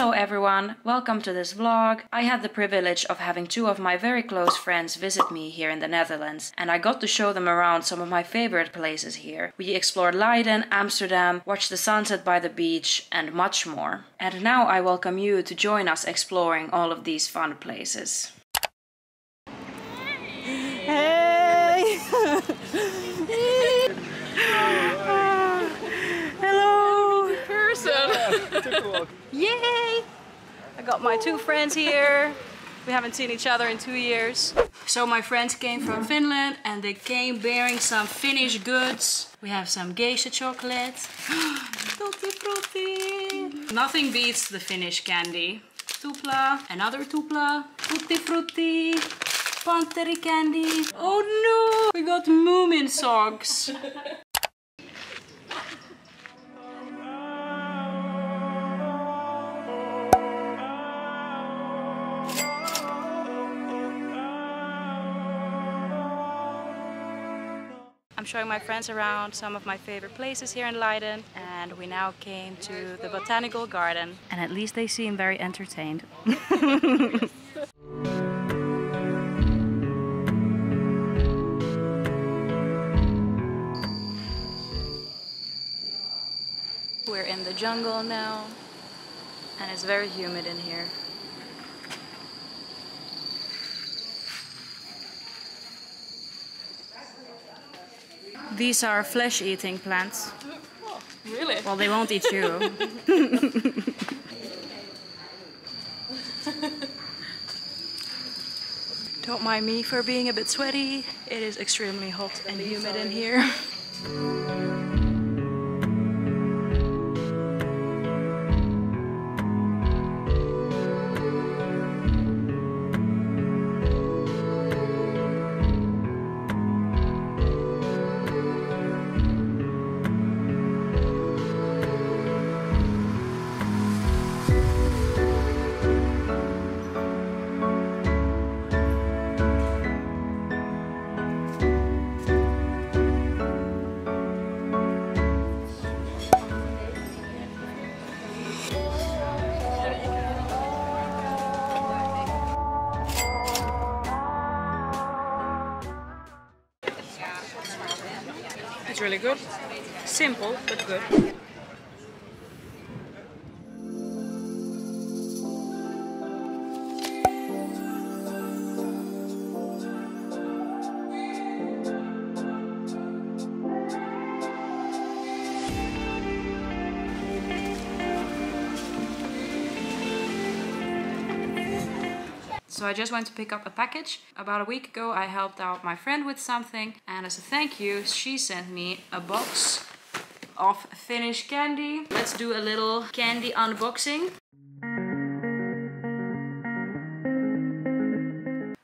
Hello everyone, welcome to this vlog. I had the privilege of having two of my very close friends visit me here in the Netherlands, and I got to show them around some of my favorite places here. We explored Leiden, Amsterdam, watched the sunset by the beach, and much more. And now I welcome you to join us exploring all of these fun places. Hey! Hello! Person! Yay! I got my two friends here. We haven't seen each other in 2 years. So my friends came from Finland and they came bearing some Finnish goods. We have some geisha chocolate. Nothing beats the Finnish candy. Tupla, another tupla, tutti frutti, panteri candy. Oh no! We got Moomin socks. I'm showing my friends around some of my favorite places here in Leiden, and we now came to the botanical garden. And at least they seem very entertained. We're in the jungle now, and it's very humid in here. These are flesh-eating plants. Oh, really? Well, they won't eat you. Don't mind me for being a bit sweaty. It is extremely hot and humid in here. It's really good. Simple, but good. So I just went to pick up a package. About a week ago I helped out my friend with something, and as a thank you she sent me a box of Finnish candy. Let's do a little candy unboxing.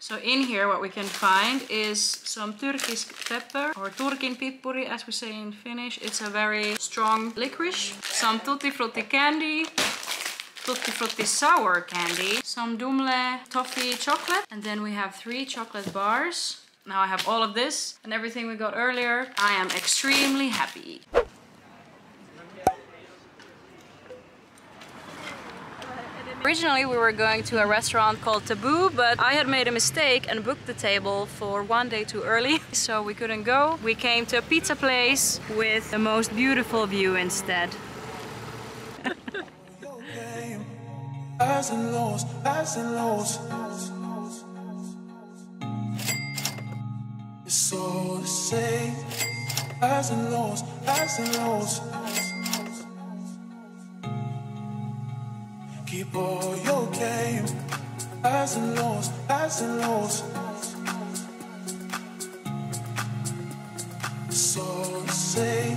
So in here what we can find is some Turkish pepper, or turkinpipuri as we say in Finnish. It's a very strong licorice. Some tutti frutti candy. Tutti frutti sour candy, some dumle toffee chocolate, and then we have 3 chocolate bars. Now I have all of this and everything we got earlier. I am extremely happy. Originally we were going to a restaurant called Taboo, but I had made a mistake and booked the table for 1 day too early, so we couldn't go. We came to a pizza place with the most beautiful view instead. Highs and lows, highs and lows. It's all the same. Highs and lows, highs and lows. Keep all your game. Highs and lows, highs and lows. It's all the same.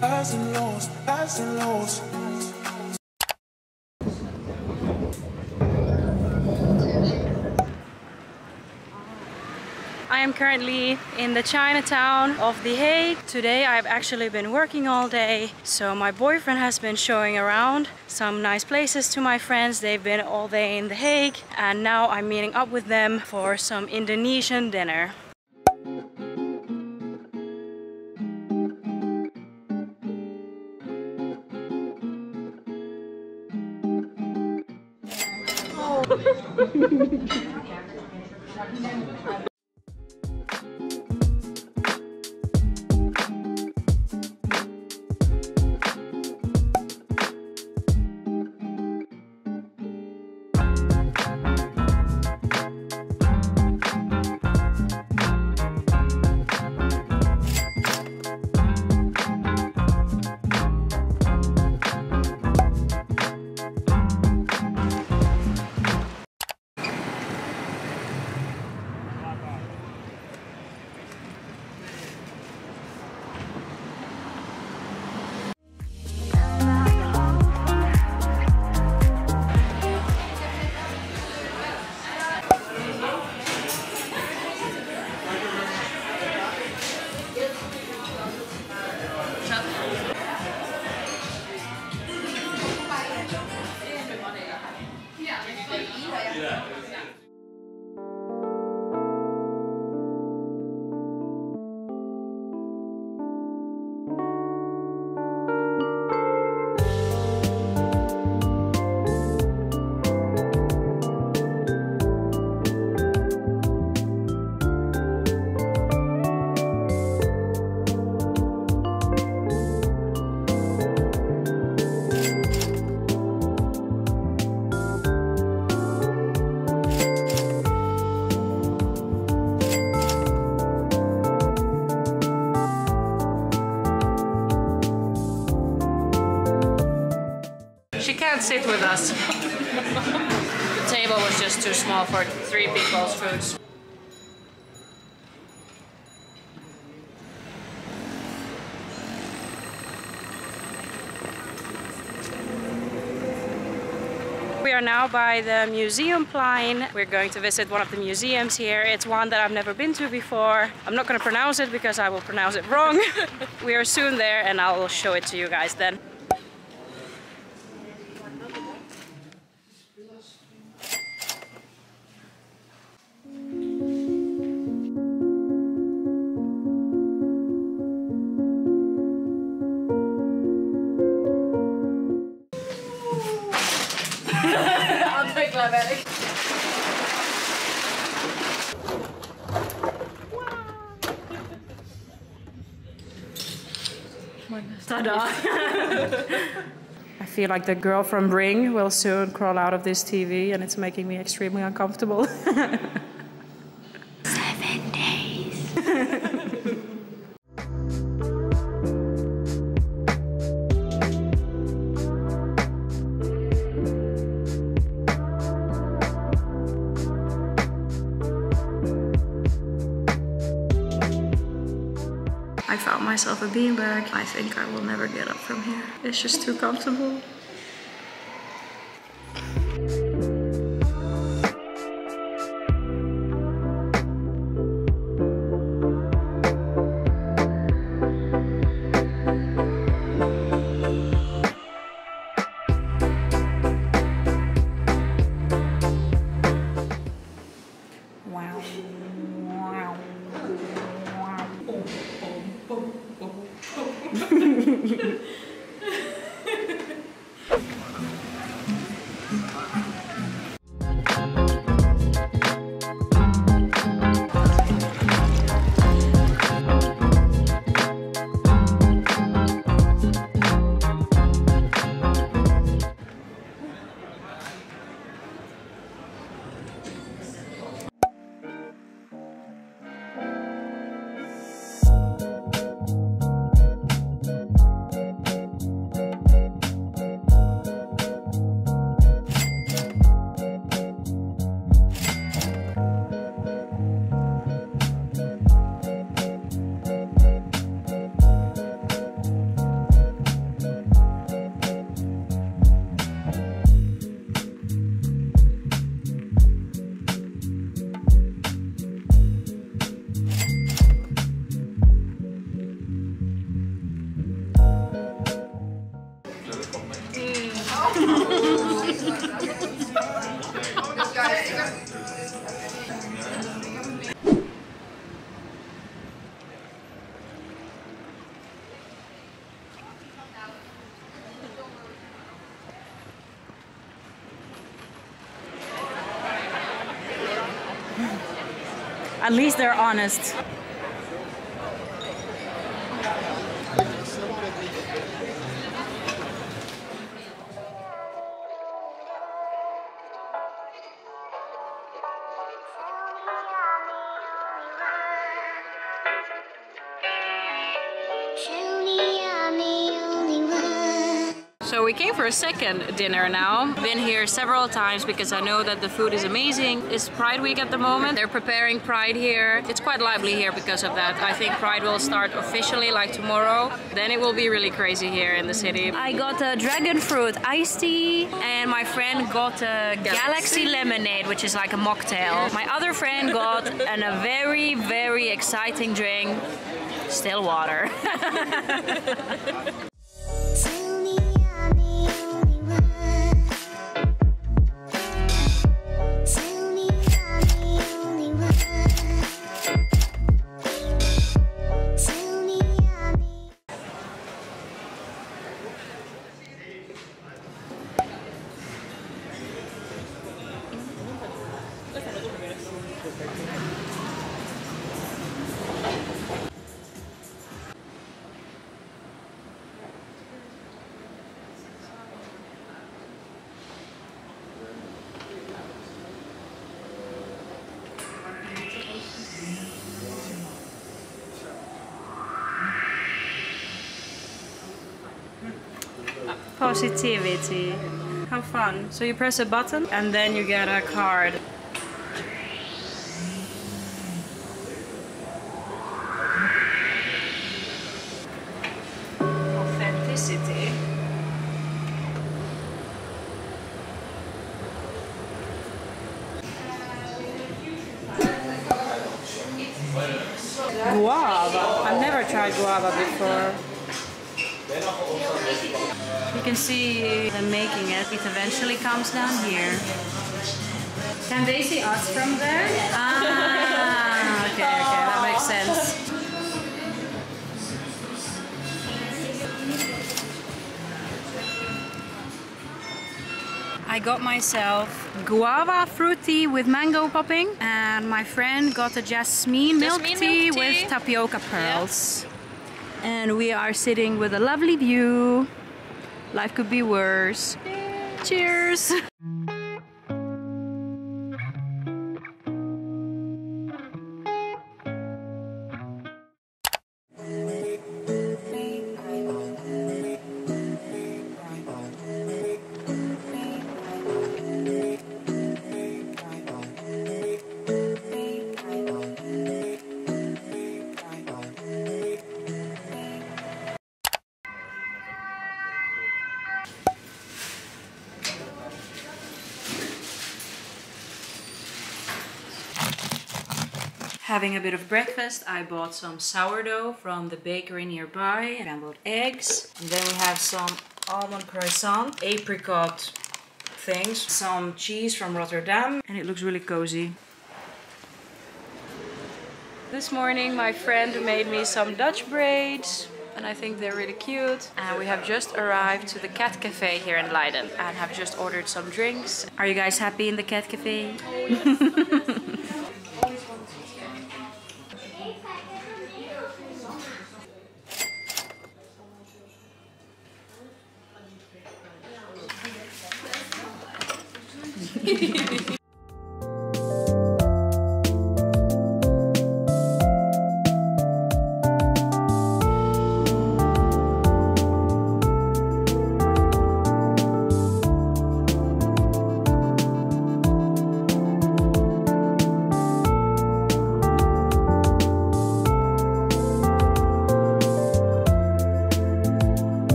Highs and lows, highs and lows. I am currently in the Chinatown of The Hague. Today I've actually been working all day, so my boyfriend has been showing around some nice places to my friends. They've been all day in The Hague, and now I'm meeting up with them for some Indonesian dinner. Sit with us. The table was just too small for 3 people's foods. We are now by the Museumplein. We're going to visit one of the museums here. It's one that I've never been to before. I'm not going to pronounce it because I will pronounce it wrong. We are soon there and I will show it to you guys then. I feel like the girl from Ring will soon crawl out of this TV and it's making me extremely uncomfortable. 7 days. Myself a beanbag. I think I will never get up from here. It's just too comfortable. At least they're honest. So we came for a second dinner now. Been here several times because I know that the food is amazing. It's Pride Week at the moment. They're preparing Pride here. It's quite lively here because of that. I think Pride will start officially like tomorrow. Then it will be really crazy here in the city. I got a dragon fruit iced tea and my friend got a galaxy lemonade, which is like a mocktail. My other friend got a very, very exciting drink, still water. Positivity. How fun. So you press a button and then you get a card. Authenticity. Guava. I've never tried guava before. You can see them making it. It eventually comes down here. Can they see us from there? Ah, okay, okay, that makes sense. I got myself guava fruit tea with mango popping, and my friend got a jasmine milk tea with tapioca pearls. Yeah. And we are sitting with a lovely view. Life could be worse. Cheers! Having a bit of breakfast, I bought some sourdough from the bakery nearby, scrambled eggs, and then we have some almond croissant, apricot things, some cheese from Rotterdam, and it looks really cozy. This morning my friend made me some Dutch braids, and I think they're really cute. And we have just arrived to the Cat Cafe here in Leiden, and have just ordered some drinks. Are you guys happy in the Cat Cafe? Oh, yes.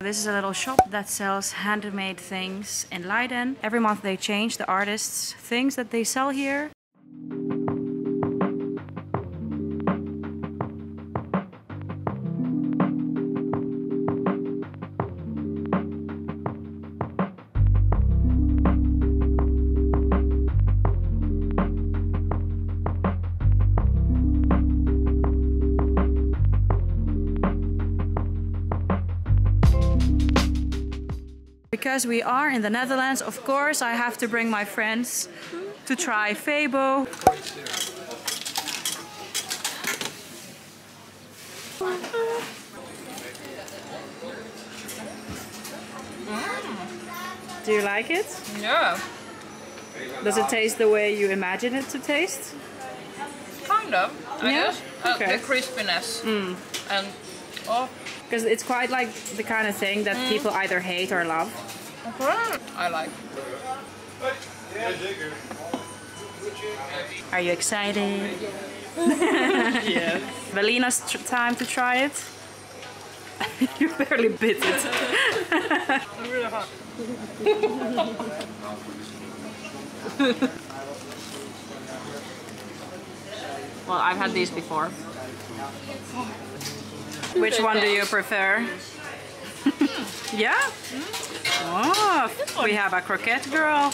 This is a little shop that sells handmade things in Leiden. Every month they change the artists' things that they sell here. as we are in the Netherlands, of course, I have to bring my friends to try Febo. Do you like it? Yeah. Does it taste the way you imagine it to taste? Kind of, I guess. Okay. The crispiness. Mm. And because it's quite like the kind of thing that people either hate or love. I like. Are you excited? Yeah. Valina's time to try it. You barely bit it. I'm really hot. Well, I've had these before. Which one do you prefer? Yeah? Oh, we have a croquette girl.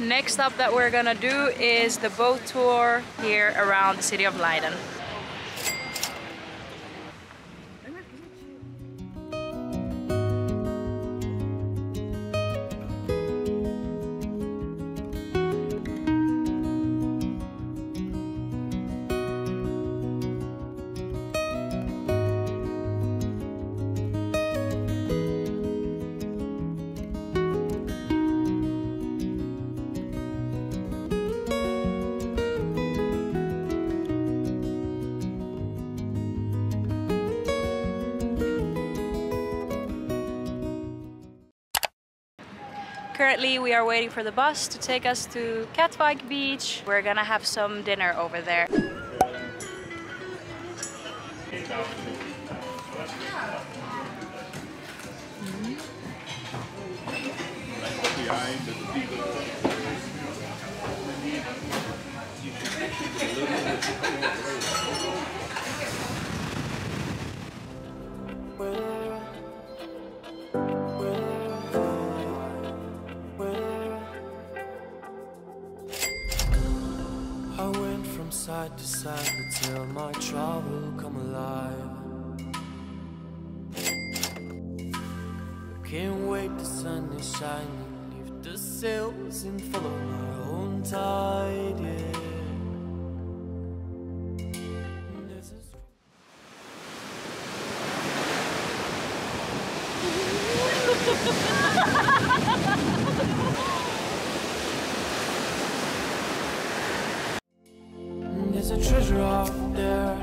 Next up that we're gonna do is the boat tour here around the city of Leiden. Currently, we are waiting for the bus to take us to Katwijk beach. We're gonna have some dinner over there. Side to side until my travel come alive. Can't wait, the sun is shining. Leave the sails and follow my own tide. There's a treasure out there,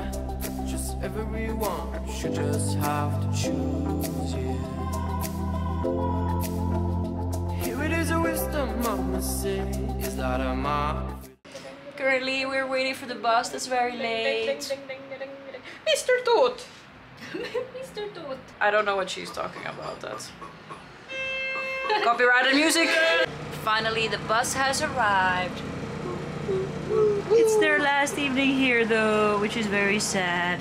just everyone should just have to choose, yeah. Here it is, a wisdom I must say, is that a map. Currently we're waiting for the bus that's very late. Mr. Toot! Mr. Toot! I don't know what she's talking about, that. Copyrighted music! Finally the bus has arrived. It's their last evening here though, which is very sad.